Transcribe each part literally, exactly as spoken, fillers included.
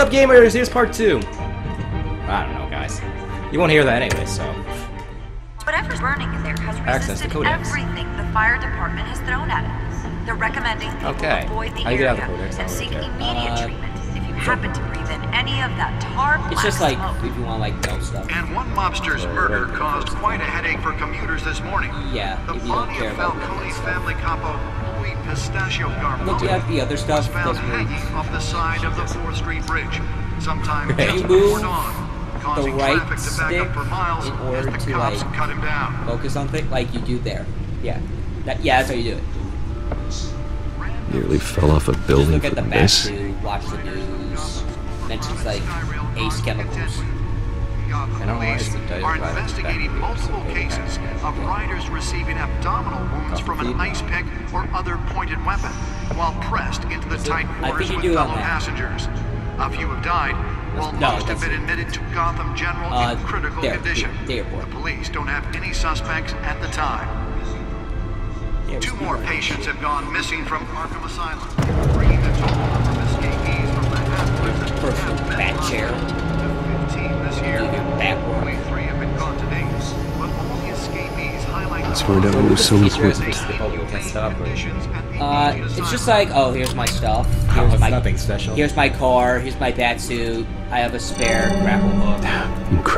What's up, gamers? Here's part two. I don't know, guys. You won't hear that anyway, so. Whatever's burning in there has resisted the everything the fire department has thrown at it. They're recommending people okay. avoid the I area the codex, and seek care. immediate uh, treatment if you sure. happen to breathe in any of that tar black It's just like smoke. if you want like dumb stuff. And one mobster's or murder or caused quite a headache for commuters this morning. Yeah. The body of Falcone's family capo. Pistachio garment. Look at the other stuff. Found hanging off the side of the Fourth Street Bridge. Sometimes just before dawn, causing traffic to back up for miles as the cops cut him down. Focus on things like you do there. Yeah, that, yeah, that's how you do it. Nearly fell off a building. Just look at the map, dude. Watch the news. Mentions like Ace Chemicals. Gotham Police are investigating multiple cases of riders receiving abdominal wounds from an ice pick or other pointed weapon while pressed into the tight quarters with fellow passengers. A few have died, while most have been admitted to Gotham General in critical condition. The police don't have any suspects at the time. Two more patients have gone missing from Arkham Asylum, bringing the total number of escapees from the half-prison to bat chair. Here, only three have been gone today, but all the escapees highlight That's where that was so important. Uh, it's just like, oh, here's my stuff. Here's oh, my, nothing special. Here's my car. Here's my bat suit. I have a spare grapple hook.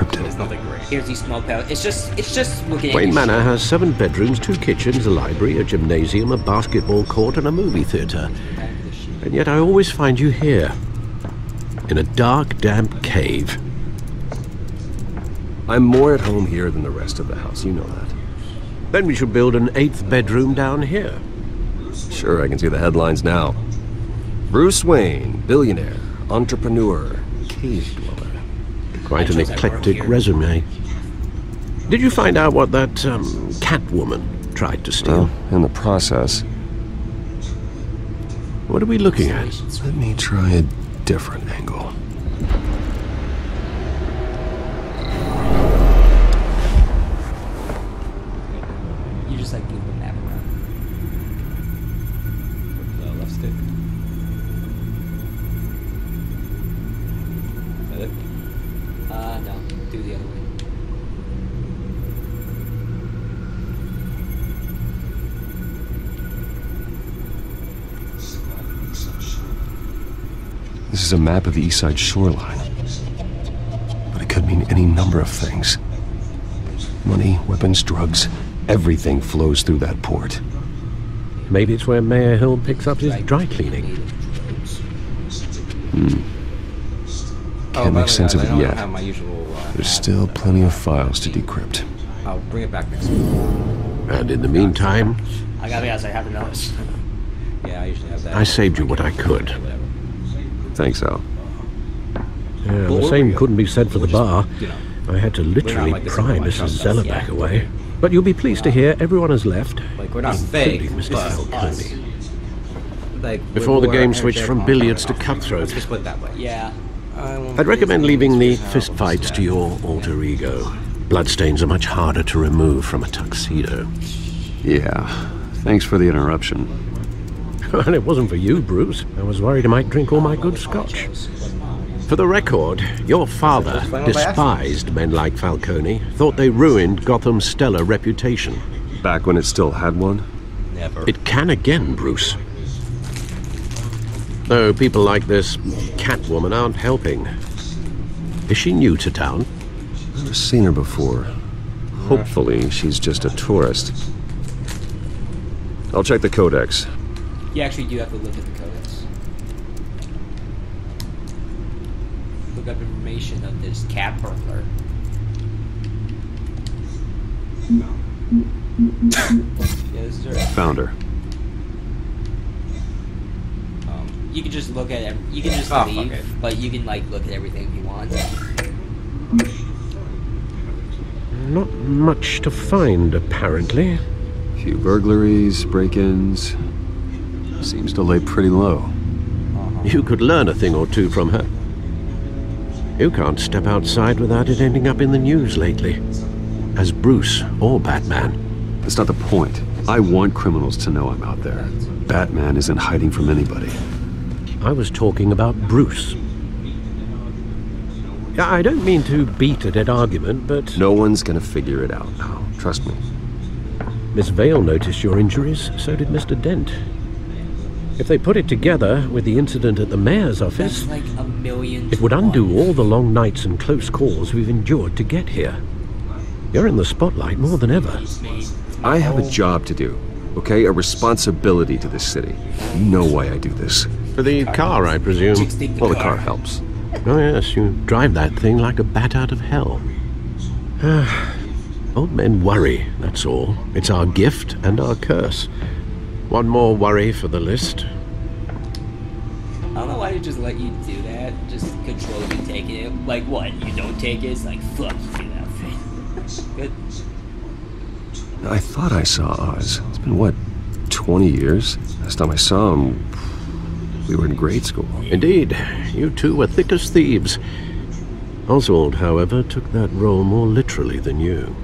Encrypted. It's nothing great. Here's these smoke pellets. It's just, it's just looking at Wayne Manor has seven bedrooms, two kitchens, a library, a gymnasium, a basketball court, and a movie theater. And yet I always find you here, in a dark, damp cave. I'm more at home here than the rest of the house, you know that. Then we should build an eighth bedroom down here. Sure, I can see the headlines now. Bruce Wayne, billionaire, entrepreneur, cave dweller. Quite an eclectic resume. Did you find out what that um, Catwoman tried to steal? Well, in the process. What are we looking at? Let me try a different angle. This is a map of the Eastside shoreline, but it could mean any number of things. Money, weapons, drugs, everything flows through that port. Maybe it's where Mayor Hill picks up his dry cleaning. Hmm. Can't make sense of it yet. There's still plenty of files to decrypt. I'll bring it back next week. And in the meantime, I gotta be honest, I haven't noticed. Yeah, I usually have that. I saved you what I could. Thanks, Al. Yeah, the same couldn't be said for the bar. I had to literally pry Missus Zeller back away. But you'll be pleased to hear everyone has left, including Missus Falcone. Before the game switched from billiards to cutthroat, I'd recommend leaving the fist fights to your alter ego. Bloodstains are much harder to remove from a tuxedo. Yeah, thanks for the interruption. Well, it wasn't for you, Bruce. I was worried I might drink all my good scotch. For the record, your father despised men like Falcone, thought they ruined Gotham's stellar reputation. Back when it still had one? Never. It can again, Bruce. Though people like this Catwoman aren't helping. Is she new to town? I've never seen her before. Hopefully, she's just a tourist. I'll check the codex. You actually do have to look at the codex. Look up information of this cat burglar. Found her. Um, you can just look at it. You can just oh, leave, okay. but you can like look at everything if you want. Not much to find, apparently. A few burglaries, break-ins. Seems to lay pretty low. You could learn a thing or two from her. You can't step outside without it ending up in the news lately. As Bruce or Batman. That's not the point. I want criminals to know I'm out there. Batman isn't hiding from anybody. I was talking about Bruce. I don't mean to beat a dead argument, but... No one's going to figure it out now. Trust me. Miss Vale noticed your injuries, so did Mister Dent. If they put it together with the incident at the mayor's office, like a million it would undo one. all the long nights and close calls we've endured to get here. You're in the spotlight more than ever. I have a job to do, okay? A responsibility to this city. You know why I do this. For the car, I presume. Well, the car helps. Oh yes, you drive that thing like a bat out of hell. Old men worry, that's all. It's our gift and our curse. One more worry for the list. I don't know why they just let you do that. Just control you taking it. Like what? You don't take it? It's like, fuck, you do that thing. Good. I thought I saw Oz. It's been, what, twenty years? Last time I saw him... we were in grade school. Indeed, you two were thick as thieves. Oswald, however, took that role more literally than you.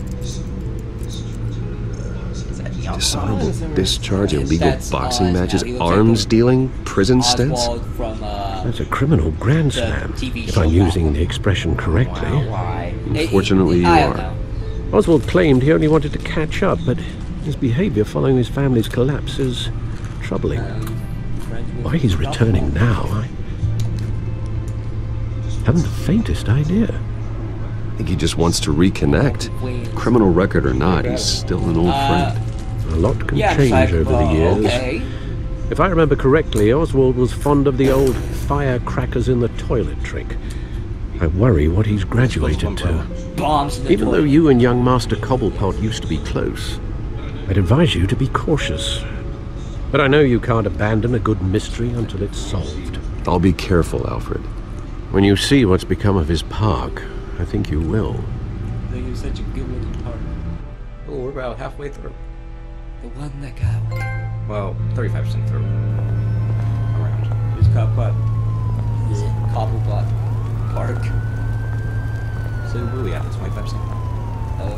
Dishonorable discharge, illegal boxing matches, arms dealing, prison stints. That's a criminal grand slam, if I'm using the expression correctly. Unfortunately, you are. Oswald claimed he only wanted to catch up, but his behavior following his family's collapse is troubling. Why he's returning now, I haven't the faintest idea. I think he just wants to reconnect. Criminal record or not, he's still an old uh, friend. A lot can yeah, change like, over uh, the years. Okay. If I remember correctly, Oswald was fond of the old firecrackers in the toilet trick. I worry what he's graduated to. Bombs Even toilet. though you and young Master Cobblepot used to be close, I'd advise you to be cautious. But I know you can't abandon a good mystery until it's solved. I'll be careful, Alfred. When you see what's become of his park, I think you will. They have such a good-looking park. Oh, we're about halfway through. The one that got away. Well, thirty-five percent through. Around. It's Cobblepot. Is it Cobblepot Park? So where are we at? It's twenty-five percent. Oh,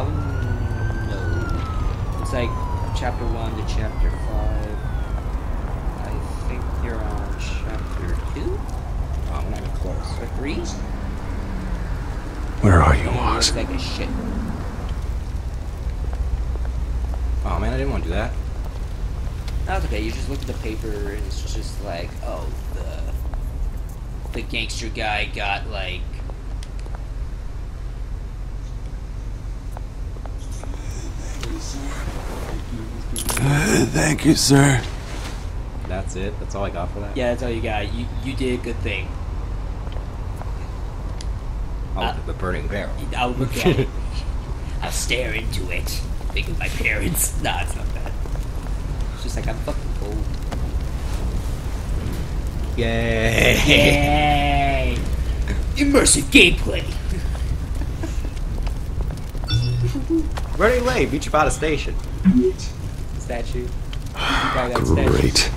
uh, I wouldn't know. It's like... Chapter one to chapter five. I think you're on chapter two. Oh, I'm not even close. Or three. Where are you, Oz? Like a shit. Oh man, I didn't want to do that. That's okay. You just look at the paper, and it's just like, oh, the the gangster guy got like. Uh, thank you, sir. That's it? That's all I got for that? Yeah, that's all you got. You you did a good thing. I'll uh, look at the burning barrel. I'll look at it. I'll stare into it. Think of my parents. Nah, it's not that. It's just like I'm fucking old. Yay! Yay! Immersive gameplay! Running late, beat you by the station. Statue. Great.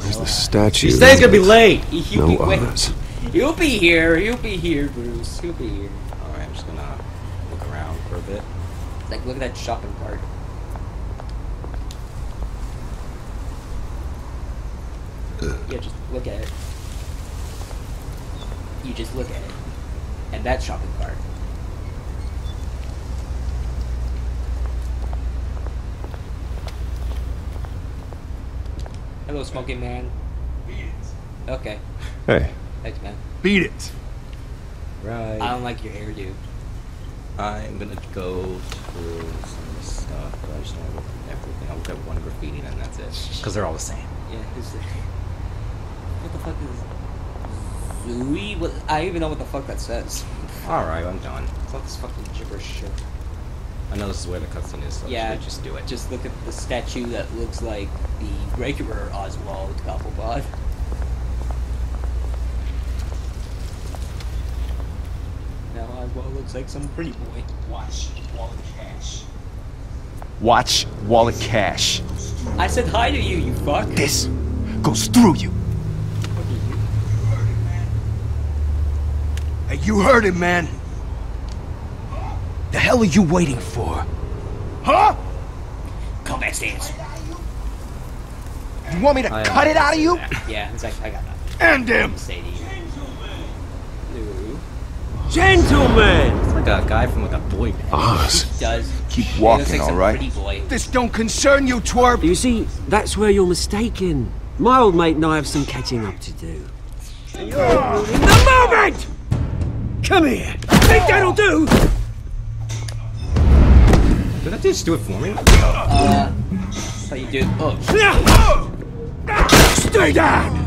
There's the statue. You said it's gonna be late. You'll no be others. You'll be here. You'll be here, Bruce. You'll be here. All right, I'm just gonna look around for a bit. It's like, look at that shopping cart. Uh, yeah, just look at it. You just look at it, and that shopping cart. Hello, smoking man. Beat it. Okay. Hey. Thanks, man. Beat it. Right. I don't like your hairdo. I'm gonna go through some stuff, but I just don't look at everything. I'll look at one graffiti and that's it. Because they're all the same. Yeah, who's the... What the fuck is... Zooey? What... I don't even know what the fuck that says. Alright, I'm done. It's all this fucking gibberish shit. I know this is where the cutscene is, so yeah, just do it. Just look at the statue that looks like the regular Oswald Cobblepot. Now Oswald looks like some pretty boy. Watch Wallet Cash. Watch Wallet Cash. I said hi to you, you fuck. This goes through you. What do you do? You heard it, man. Hey, you heard it, man. The hell are you waiting for? Huh? Come back, Stans. You want me to I, uh, cut it out of you? Yeah, it's like, I got nothing. And him! Gentlemen! It's like a guy from like a boy band. Oz. He does. Keep walking, alright? This don't concern you, twerp! You see, that's where you're mistaken. My old mate and I have some catching up to do. The moment! Come here! Think that'll do! Did that just do it for me? Uh, that's how you do it. Oh. Stay down!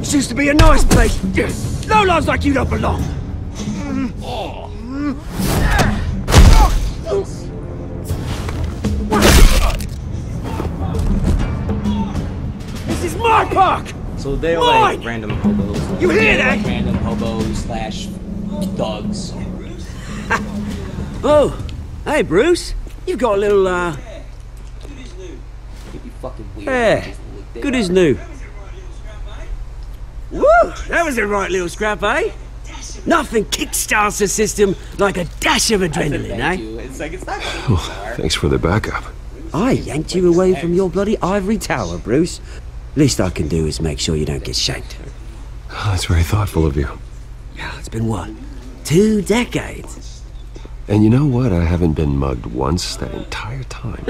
This used to be a nice place. Lowlifes like you don't belong. This is my park! So they're Mine. like random hobos. Like you hear that? Like random hobos slash dogs. Oh, hey Bruce. You've got a little, uh... yeah, good as new. Woo! That was a right little scrap, eh? Nothing kickstarts the system like a dash of adrenaline, eh? It's like, it's not oh, thanks for the backup. I yanked you away from your bloody ivory tower, Bruce. Least I can do is make sure you don't get shanked. Oh, that's very thoughtful of you. Yeah, it's been what? Two decades? And you know what? I haven't been mugged once that entire time.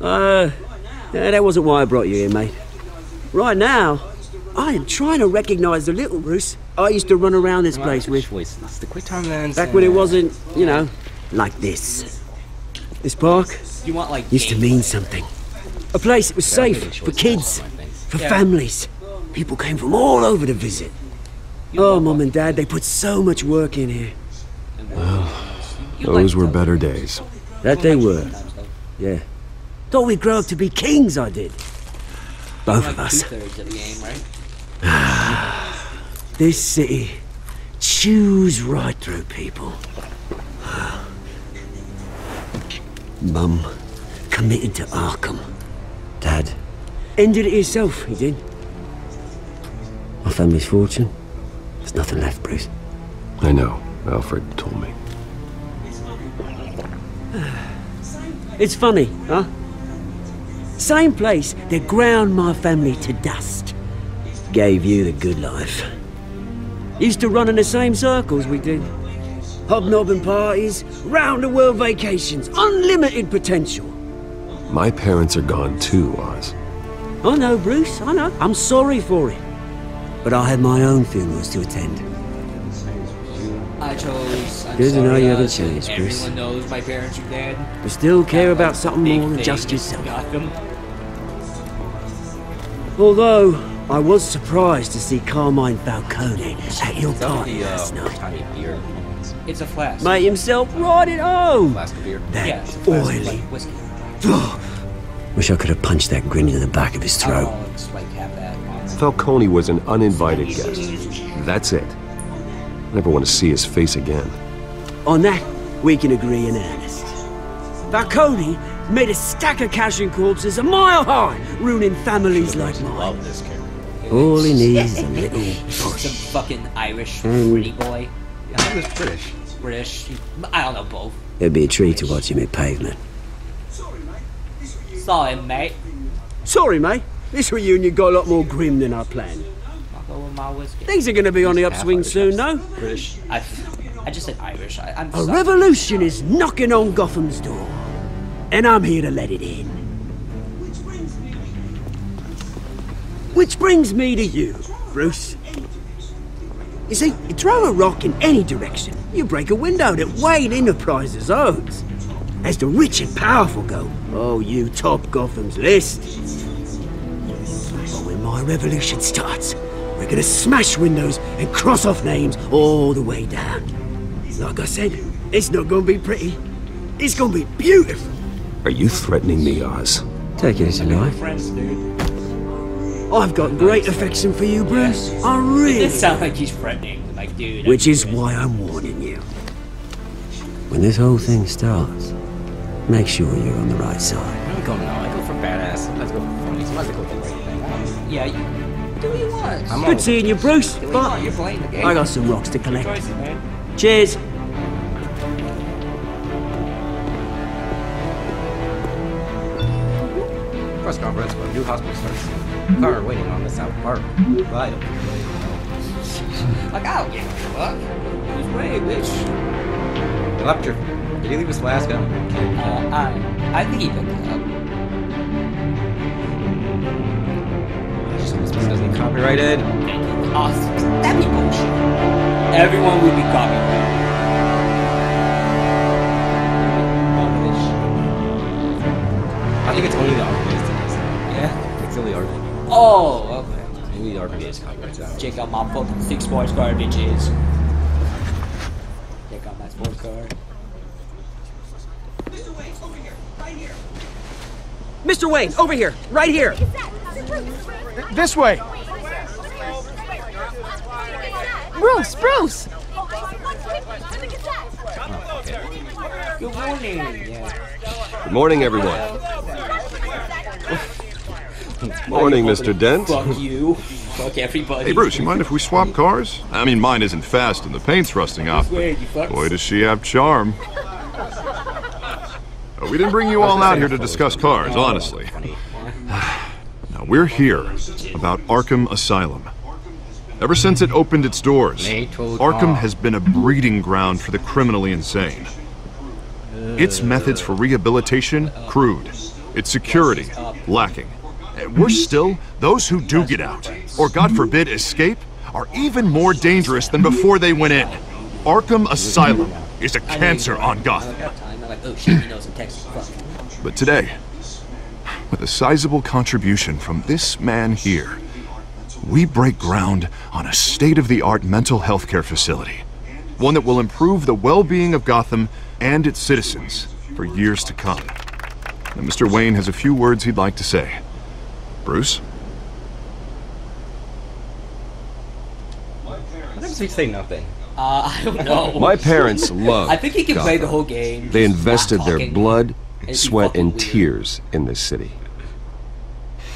uh, yeah, that wasn't why I brought you here, mate. Right now, I am trying to recognize the little Bruce I used to run around this place with. Back when it wasn't, you know, like this. This park used to mean something. A place that was safe for kids, for families. People came from all over to visit. Oh, Mum and Dad, they put so much work in here. Well, those were better days. That they were. Yeah. Thought we'd grow up to be kings, I did. Both of us. This city chews right through people. Mum committed to Arkham. Dad ended it himself, he did. My family's fortune. There's nothing left, Bruce. I know. Alfred told me. It's funny, huh? Same place that ground my family to dust. Gave you the good life. Used to run in the same circles we did. Hobnobbing parties, round-the-world vacations, unlimited potential. My parents are gone too, Oz. I know, Bruce, I know. I'm sorry for it. But I had my own funerals to attend. I chose, I'm Good sorry, to know you haven't changed, Bruce. Knows my parents are dead. But still care Not about like something more than just yourself. Although, I was surprised to see Carmine Falcone at your party the, uh, last night. It's a flask. Made himself right at home. That yeah, oily. Wish I could have punched that grin into the back of his throat. Falcone was an uninvited guest. That's it. Never want to see his face again. On that, we can agree in earnest. Falcone made a stack of cash and corpses a mile high, ruining families like mine. All he needs is a little push. Some fucking Irish pretty boy. Yeah, he was British. British. I don't know both. It'd be a treat to watch him at Pavement. Sorry, mate. Sorry, mate. Sorry, mate. This reunion got a lot more grim than I planned. Things are going to be on the upswing soon, no? British. I, I just said Irish. I, I'm a revolution is knocking on Gotham's door, and I'm here to let it in. Which brings me to you, Bruce. You see, you throw a rock in any direction, you break a window that Wayne Enterprises owns. As the rich and powerful go, oh, you top Gotham's list. But when my revolution starts, we're gonna smash windows and cross off names all the way down. Like I said, it's not gonna be pretty. It's gonna be beautiful. Are you threatening me, Oz? Take it as you like. I've got great affection for you, Bruce. Yeah. I really. It sounds like he's threatening, like dude. Which is why I'm warning you. When this whole thing starts, make sure you're on the right side. I'm going now. I go for badass. Let's go for funny. Let's go for everything. Yeah. You I'm Good seeing you, Bruce, but you're playing the game. I got some rocks to collect. Choices, Cheers. Press conference when new hospital starts. Car waiting on the South Park. Vital. Like, oh, yeah, fuck. Who's way, bitch? Electric. Did he leave us last guy? Uh, I, I think he picked it up. This doesn't copyrighted. Awesome. That'd be bullshit. Everyone would be copyrighted. I think it's only the Arkham games that does that. Yeah? It's only Arkham. Oh, okay. Only the Arkham games copyrights out. Check out my fucking six sports card, bitches. Check out my sports card. Mister Wayne, over here. Right here. Mister Wayne, over here. Right here. This way! Bruce! Bruce! Good morning! Good morning, everyone. Morning, Mister Dent. Fuck you. Fuck everybody. Hey, Bruce, you mind if we swap cars? I mean, mine isn't fast and the paint's rusting off, but boy, does she have charm. We didn't bring you all out here to discuss cars, honestly. We're here about Arkham Asylum. Ever since it opened its doors, Arkham has been a breeding ground for the criminally insane. Its methods for rehabilitation, crude. Its security, lacking. And worse still, those who do get out, or God forbid escape, are even more dangerous than before they went in. Arkham Asylum is a cancer on Gotham. But today, with a sizable contribution from this man here, we break ground on a state-of-the-art mental health care facility. One that will improve the well-being of Gotham and its citizens for years to come. And Mister Wayne has a few words he'd like to say. Bruce? Why does he say nothing? Uh, I don't know. My parents love I think he can Gotham. Play the whole game. They invested their blood, sweat, and tears in this city.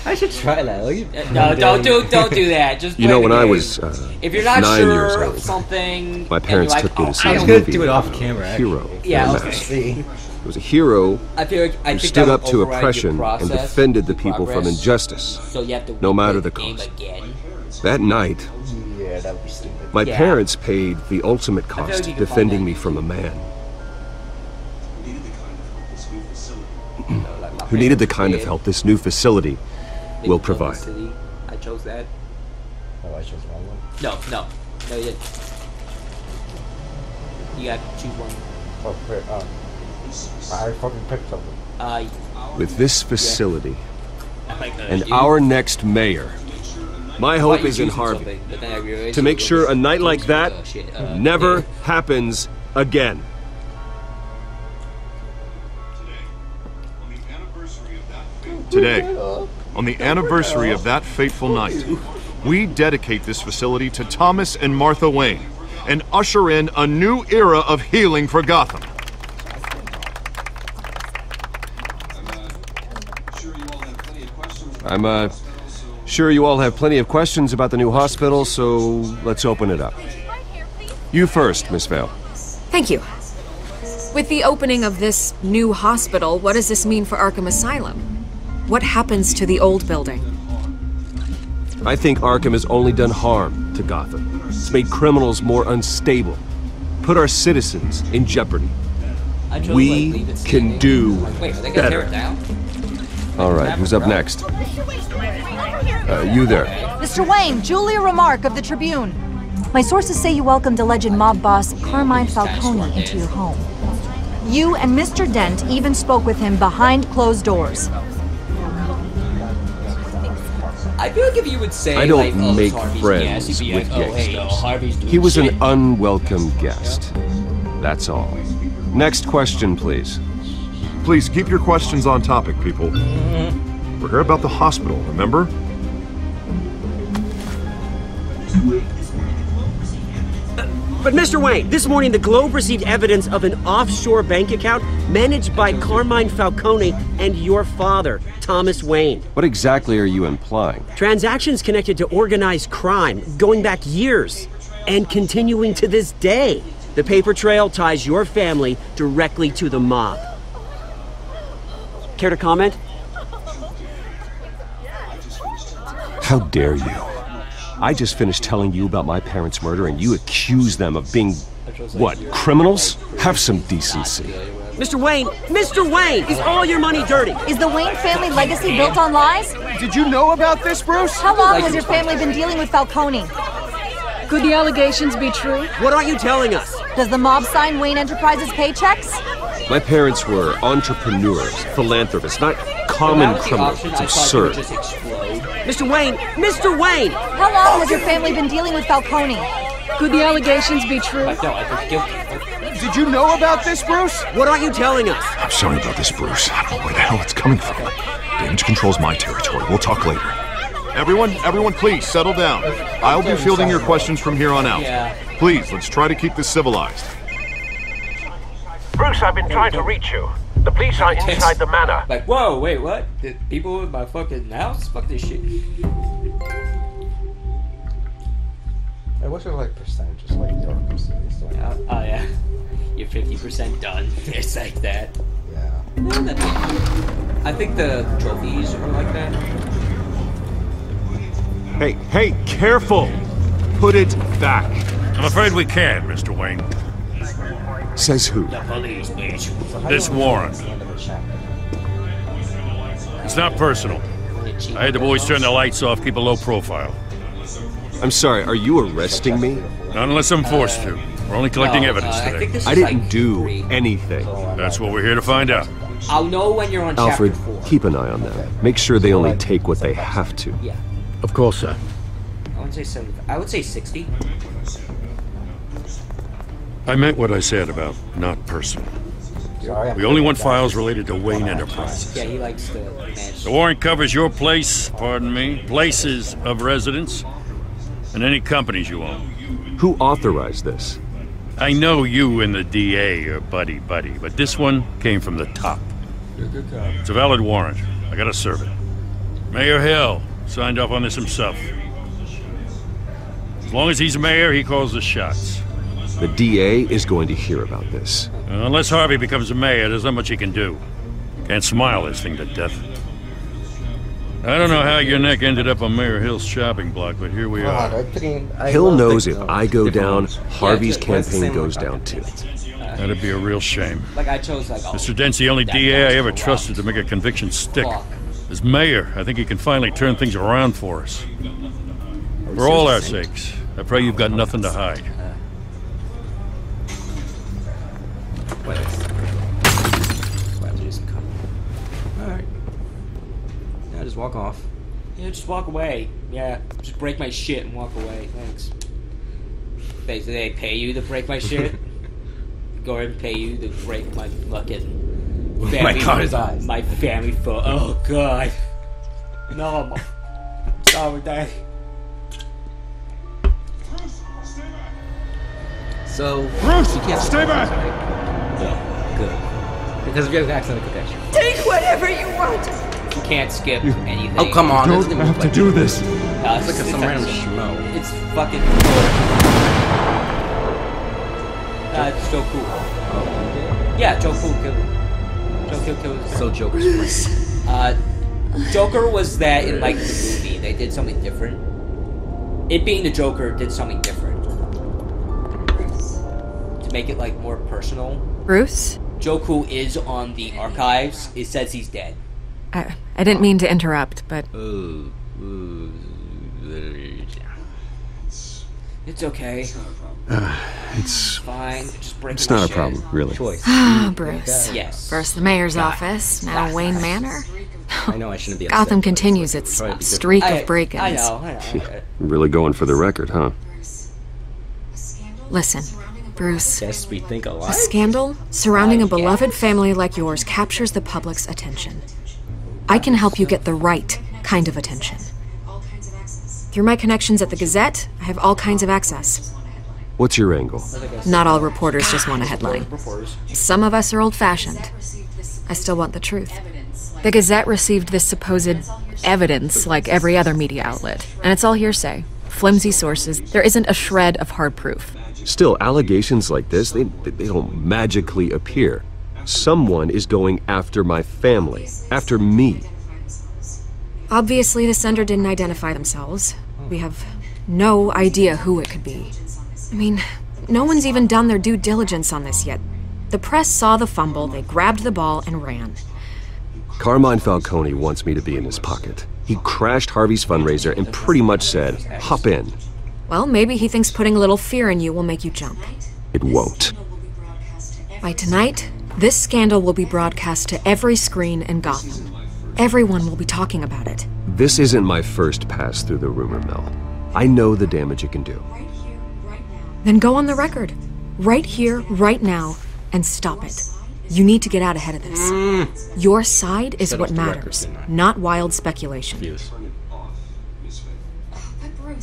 I should try that. Uh, no, don't do, don't do that. Just you know, when I was uh, if you're not nine sure years old, something, my parents like, took me to see a movie. Do it off camera. Hero. Yeah, okay. See. It was a hero I feel like, I who stood up to oppression process, and defended the people progress. From injustice, so you have to no matter the cost. That night, yeah, that would be stupid. My yeah. parents paid the ultimate cost, like defending me from a man who needed the kind of help this new facility will provide. I chose that. Oh, I chose the wrong one. No, no, no, you didn't. You got to choose one. Oh, wait, uh, I fucking picked something. Uh, With this facility yeah. and you. Our next mayor, my hope is in Harvey to make sure a night like that uh, never yeah. happens again. Today, on the anniversary of that fateful night, we dedicate this facility to Thomas and Martha Wayne and usher in a new era of healing for Gotham. I'm uh, sure you all have plenty of questions about the new hospital, so let's open it up. You first, Miss Vale. Thank you. With the opening of this new hospital, what does this mean for Arkham Asylum? What happens to the old building? I think Arkham has only done harm to Gotham. It's made criminals more unstable, put our citizens in jeopardy. We can do better. All right, who's up next? Uh, you there. Mister Wayne, Julia Remarque of the Tribune. My sources say you welcomed alleged mob boss Carmine Falcone into your home. You and Mister Dent even spoke with him behind closed doors. I feel like if you would say, I don't like, oh, make friends guest, with like, oh, gangsters. Hey, oh, he was shit. An unwelcome guest. That's all. Next question, please. Please keep your questions on topic, people. Mm-hmm. We're here about the hospital, remember? Uh, but Mister Wayne, this morning the Globe received evidence of an offshore bank account managed by Carmine Falcone and your father, Thomas Wayne. What exactly are you implying? Transactions connected to organized crime, going back years and continuing to this day. The paper trail ties your family directly to the mob. Care to comment? How dare you? I just finished telling you about my parents' murder and you accuse them of being, what, criminals? Have some decency. Mister Wayne, Mister Wayne, is all your money dirty? Is the Wayne family legacy built on lies? Did you know about this, Bruce? How long has your family been dealing with Falcone? Could the allegations be true? What aren't you telling us? Does the mob sign Wayne Enterprises paychecks? My parents were entrepreneurs, philanthropists, not common criminals. It's absurd. Mister Wayne, Mister Wayne! How long has your family been dealing with Falcone? Could the allegations be true? No, I think guilty. Did you know about this, Bruce? What aren't you telling us? I'm sorry about this, Bruce. I don't know where the hell it's coming from. Damage control's my territory. We'll talk later. Everyone, everyone, please, settle down. I'll be fielding your questions from here on out. Please, let's try to keep this civilized. Bruce, I've been trying to reach you. The police are inside the manor. Like, whoa, wait, what? Did people in my fucking house? Fuck this shit. I wish it was like percentages, like York City. Oh, yeah. You're fifty percent done. It's like that. Yeah. I think the trophies are like that. Hey, hey, careful! Put it back. I'm afraid we can't, Mister Wayne. Says who? The police, bitch. This warrant. It's not personal. I had the boys turn the lights off, keep a low profile. I'm sorry, are you arresting me? Not unless I'm forced to. We're only collecting no, evidence uh, today. I, I didn't like do three. anything. That's what we're here to find out. I'll know when you're on Alfred, chapter four. Keep an eye on them. Make sure they only take what they have to. Yeah. Of course, sir. I would say seventy-five. I would say sixty. I meant what I said about not personal. We only want files related to Wayne Enterprises. Yeah, he likes the match. The warrant covers your place, pardon me, places of residence, and any companies you own. Who authorized this? I know you and the D A are buddy-buddy, but this one came from the top. It's a valid warrant. I gotta serve it. Mayor Hill signed off on this himself. As long as he's mayor, he calls the shots. The D A is going to hear about this. Unless Harvey becomes a mayor, there's not much he can do. Can't smile this thing to death. I don't know how your neck ended up on Mayor Hill's shopping block, but here we are. Hill knows if I go down, Harvey's campaign goes down too. That'd be a real shame. Mister Dent's the only D A I ever trusted to make a conviction stick. As mayor, I think he can finally turn things around for us. For all our sakes, I pray you've got nothing to hide. Just walk off. Yeah, just walk away. Yeah, just break my shit and walk away. Thanks. They, they pay you to break my shit? Go ahead and pay you to break my fucking family photo. My family photo. Oh, God. No, I'm sorry, Dad. So, Bruce, you can't stay back. No, good. Because if you have an accident, I could actually. Take whatever you want. You can't skip you, anything. Oh, come on. You don't have to do this. No, it's, it's like a some random schmo. It's fucking cool. Nah, it's Joe Cool. Oh. Yeah, Joe Cool killed him. Joe Cool killed him. So Joker's friend. Uh, Joker was that in like the movie. They did something different. It being the Joker did something different. To make it like more personal. Bruce? Joe Cool is on the archives. It says he's dead. I, I didn't mean to interrupt, but... It's okay. Uh, it's... Fine. Just break it's not a problem, really. Ah, oh, Bruce. Yes. First the mayor's God. office, now God. Wayne Manor. I know I shouldn't be upset. Gotham continues its streak I, of break-ins. I know, I know. Yeah, really going for the record, huh? Listen, Bruce. Yes, we think a lot. A scandal surrounding a beloved family like yours captures the public's attention. I can help you get the right kind of attention. Through my connections at the Gazette, I have all kinds of access. What's your angle? Not all reporters God. just want a headline. Some of us are old-fashioned. I still want the truth. The Gazette received this supposed evidence like every other media outlet, and it's all hearsay, flimsy sources. There isn't a shred of hard proof. Still, allegations like this, they, they don't magically appear. Someone is going after my family, after me. Obviously, the sender didn't identify themselves. We have no idea who it could be. I mean, no one's even done their due diligence on this yet. The press saw the fumble, they grabbed the ball, and ran. Carmine Falcone wants me to be in his pocket. He crashed Harvey's fundraiser and pretty much said, hop in. Well, maybe he thinks putting a little fear in you will make you jump. It won't. By tonight, this scandal will be broadcast to every screen in Gotham. Everyone will be talking about it. This isn't my first pass through the rumor mill. I know the damage it can do. Then go on the record. Right here, right now, and stop it. You need to get out ahead of this. Mm. Your side is Set what matters, record, not wild speculation. Yes.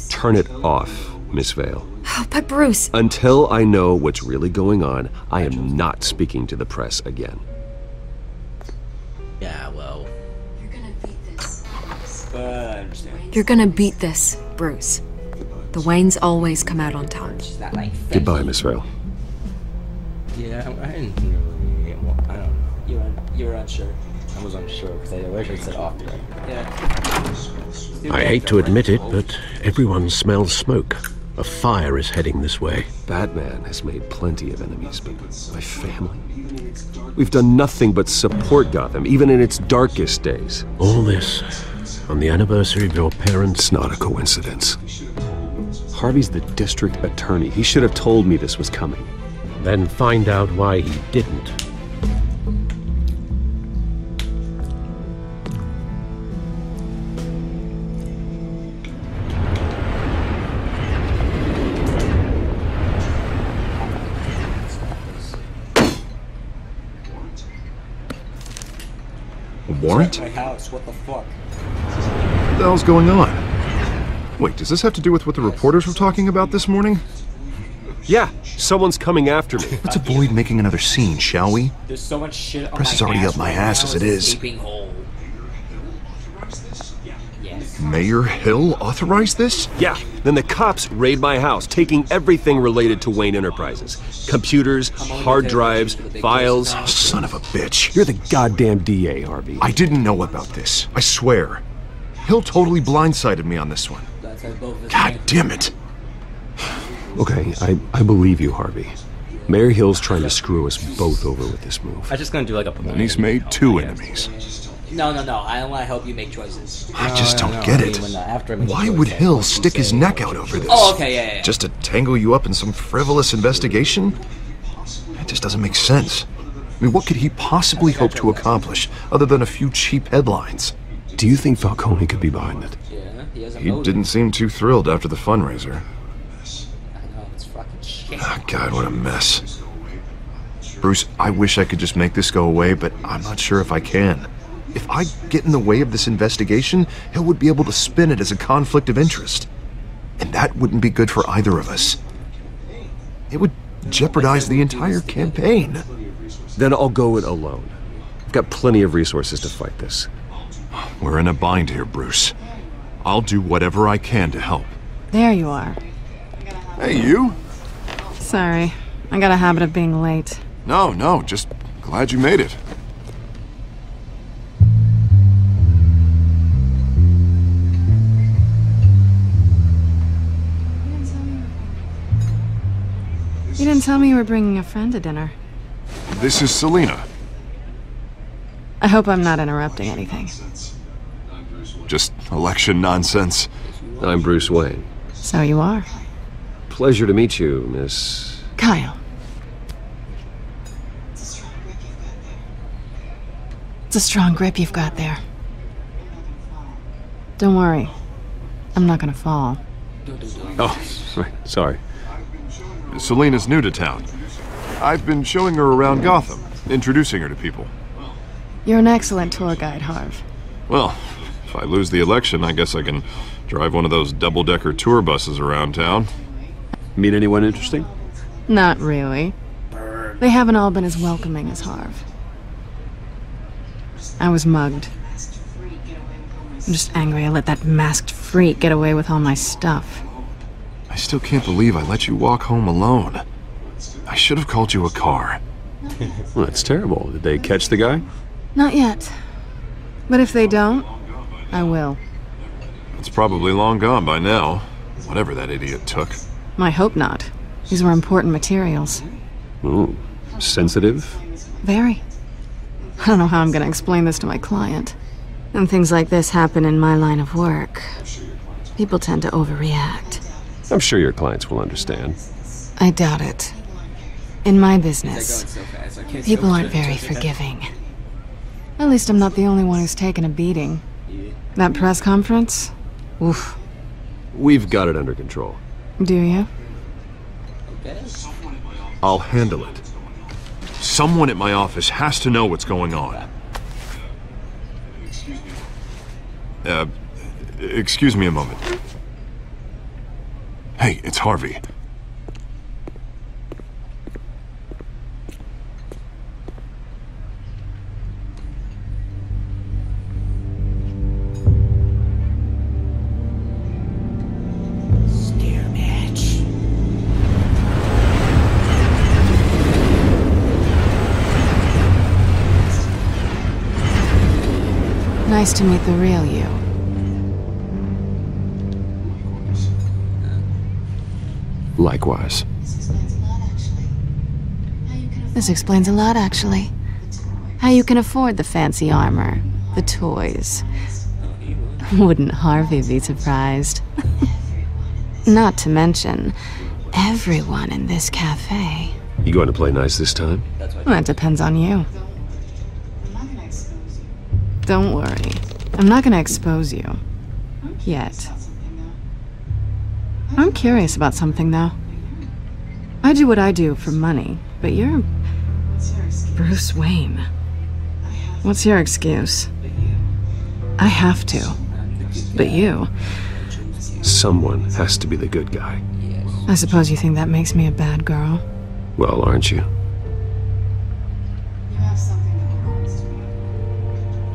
Turn it off, Miss Vale. But Bruce... Until I know what's really going on, I am not speaking to the press again. Yeah, well... You're gonna beat this. Uh, I understand. You're gonna beat this, Bruce. The Waynes always come out on top. Goodbye, Miss Vale. Yeah, I didn't really... I don't know. You were, you were unsure. I was unsure, because I wish I said off. Yeah. I hate to admit it, but everyone smells smoke. A fire is heading this way. Batman has made plenty of enemies, but my family... We've done nothing but support Gotham, even in its darkest days. All this on the anniversary of your parents... It's not a coincidence. Harvey's the district attorney. He should have told me this was coming. Then find out why he didn't. A warrant? My house, what the fuck? What the hell's going on? Wait, does this have to do with what the reporters were talking about this morning? Yeah, someone's coming after me. Let's avoid making another scene, shall we? There's so much shit on Press is already up my ass as it is. Mayor Hill authorized this? Yeah, then the cops raid my house, taking everything related to Wayne Enterprises. Computers, hard drives, files. Oh, son of a bitch. You're the goddamn D A, Harvey. I didn't know about this, I swear. Hill totally blindsided me on this one. God damn it. Okay, I, I believe you, Harvey. Mayor Hill's trying to screw us both over with this move. I'm just gonna do like a... Then he's made two enemies. No, no, no, I don't wanna help you make choices. I just don't get it. Why would Hill stick his neck out over this? Oh, okay, yeah, yeah, yeah. Just to tangle you up in some frivolous investigation? That just doesn't make sense. I mean, what could he possibly hope to accomplish other than a few cheap headlines? Do you think Falcone could be behind it? Yeah, he has a motive. He didn't seem too thrilled after the fundraiser. Oh, God, what a mess. Bruce, I wish I could just make this go away, but I'm not sure if I can. If I get in the way of this investigation, Hill would be able to spin it as a conflict of interest. And that wouldn't be good for either of us. It would jeopardize the entire campaign. Then I'll go it alone. I've got plenty of resources to fight this. We're in a bind here, Bruce. I'll do whatever I can to help. There you are. Hey, you. Sorry, I got a habit of being late. No, no, just glad you made it. You didn't tell me you were bringing a friend to dinner. This is Selina. I hope I'm not interrupting anything. Just election nonsense. I'm Bruce Wayne. So you are. Pleasure to meet you, Miss... Kyle. It's a strong grip you've got there. Don't worry. I'm not gonna fall. Oh, right. Sorry. Selina's new to town. I've been showing her around Gotham, introducing her to people. You're an excellent tour guide, Harv. Well, if I lose the election, I guess I can drive one of those double-decker tour buses around town. Meet anyone interesting? Not really. They haven't all been as welcoming as Harv. I was mugged. I'm just angry I let that masked freak get away with all my stuff. I still can't believe I let you walk home alone. I should have called you a car. Well, that's terrible. Did they catch the guy? Not yet. But if they don't, I will. It's probably long gone by now, whatever that idiot took. I hope not. These were important materials. Ooh, sensitive? Very. I don't know how I'm gonna explain this to my client. And things like this happen in my line of work. People tend to overreact. I'm sure your clients will understand. I doubt it. In my business, people aren't very forgiving. At least I'm not the only one who's taken a beating. That press conference? Oof. We've got it under control. Do you? I'll handle it. Someone at my office has to know what's going on. Uh, excuse me a moment. Hey, it's Harvey. Nice to meet the real you. Likewise. This explains a lot, actually. How you can afford the fancy armor, the toys. Wouldn't Harvey be surprised? Not to mention, everyone in this cafe. You going to play nice this time? Well, that depends on you. Don't worry. I'm not gonna expose you. Yet. I'm curious about something, though. I do what I do for money, but you're... Bruce Wayne. What's your excuse? I have to. But you... Someone has to be the good guy. I suppose you think that makes me a bad girl? Well, aren't you?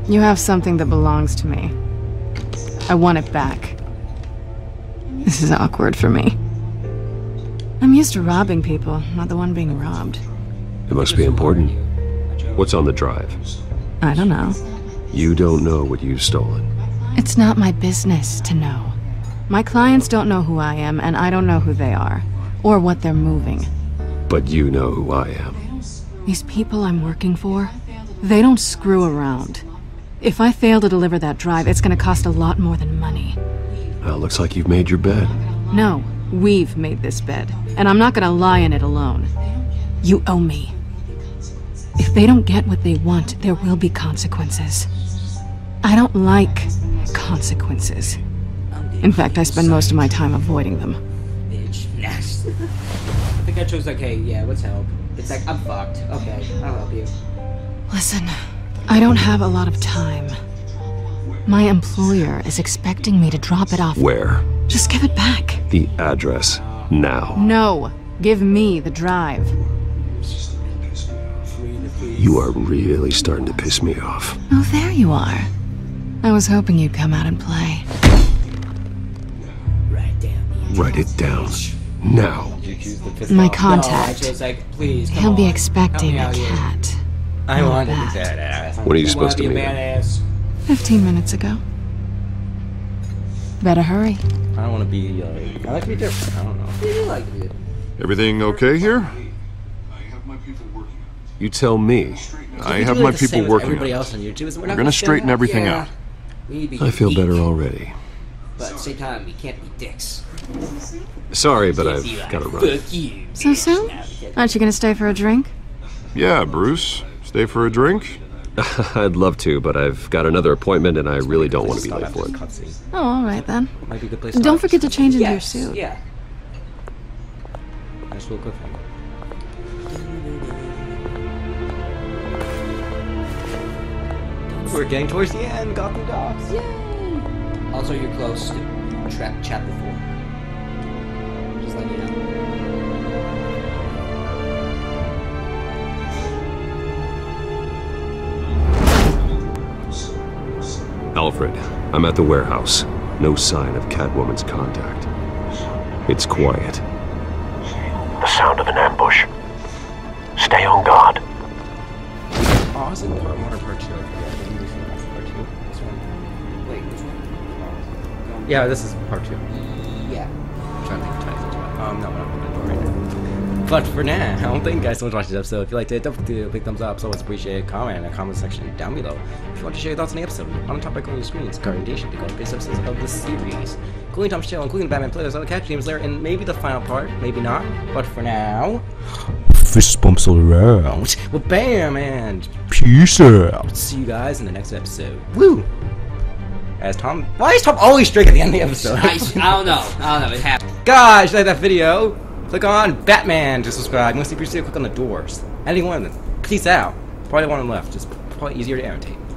You have something that belongs to me. I want it back. This is awkward for me. I'm used to robbing people, not the one being robbed. It must be important. What's on the drive? I don't know. You don't know what you've stolen. It's not my business to know. My clients don't know who I am, and I don't know who they are, or what they're moving. But you know who I am. These people I'm working for, they don't screw around. If I fail to deliver that drive, it's gonna cost a lot more than money. Well, looks like you've made your bed. No, we've made this bed, and I'm not gonna lie in it alone. You owe me. If they don't get what they want, there will be consequences. I don't like consequences. In fact, I spend most of my time avoiding them. Bitch, nasty. I think I chose okay, yeah, let's help. It's like, I'm fucked. Okay, I'll help you. Listen. I don't have a lot of time. My employer is expecting me to drop it off. Where? Just give it back. The address, now. No, give me the drive. You are really starting to piss me off. Oh, there you are. I was hoping you'd come out and play. Write it down, now. My contact, he'll be expecting a cat. I wanted to be badass. When are you supposed to meet him? Fifteen minutes ago. Better hurry. I don't want to be. Uh, I like to be different. I don't know. What do you like to do? Everything okay here? You tell me. I have my people working. We're gonna straighten everything out. I feel better already. But at the same time, we can't be dicks. Sorry, but I've got to run. So soon? Aren't you gonna stay for a drink? Yeah, Bruce. Stay for a drink? I'd love to, but I've got another appointment and I really don't want to be late for it. Oh, all right then. Don't forget to change into your suit. Yeah. We're getting towards the end, Gotham Docks. Yay! Also, you're close to trap chapter four. Just let me know. Alfred, I'm at the warehouse. No sign of Catwoman's contact. It's quiet. The sound of an ambush. Stay on guard. Awesome. Wait, which one? Yeah, this is part two. Yeah. I'm trying to think of titles. Um, no, I'm not going to do it right now. But for now, thank you guys so much for watching this episode. If you liked it, don't forget to big thumbs up. So it's appreciated. Comment in the comment section down below. If you want to share your thoughts on the episode, on the top right corner of your screen is a recommendation to go to base episodes of the series, including Tom's channel, including the Batman players, other catch games there, and maybe the final part, maybe not. But for now, fist bumps all around. Well, bam, and peace out. See you guys in the next episode. Woo! As Tom, why is Tom always straight at the end of the episode? I, I don't know. I don't know. It happened. Guys, if you like that video, click on Batman to subscribe. Once you see, click on the doors. Any one of them. Peace out. Probably one left. It's probably easier to annotate.